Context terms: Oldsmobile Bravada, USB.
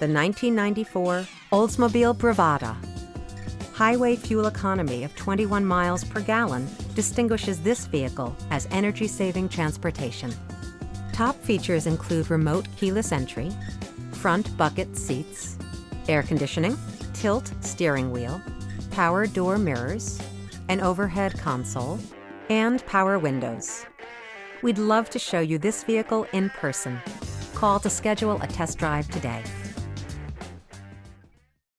the 1994 Oldsmobile Bravada. Highway fuel economy of 21 miles per gallon distinguishes this vehicle as energy-saving transportation. Top features include remote keyless entry, front bucket seats, air conditioning, tilt steering wheel, power door mirrors, an overhead console, and power windows. We'd love to show you this vehicle in person. Call to schedule a test drive today.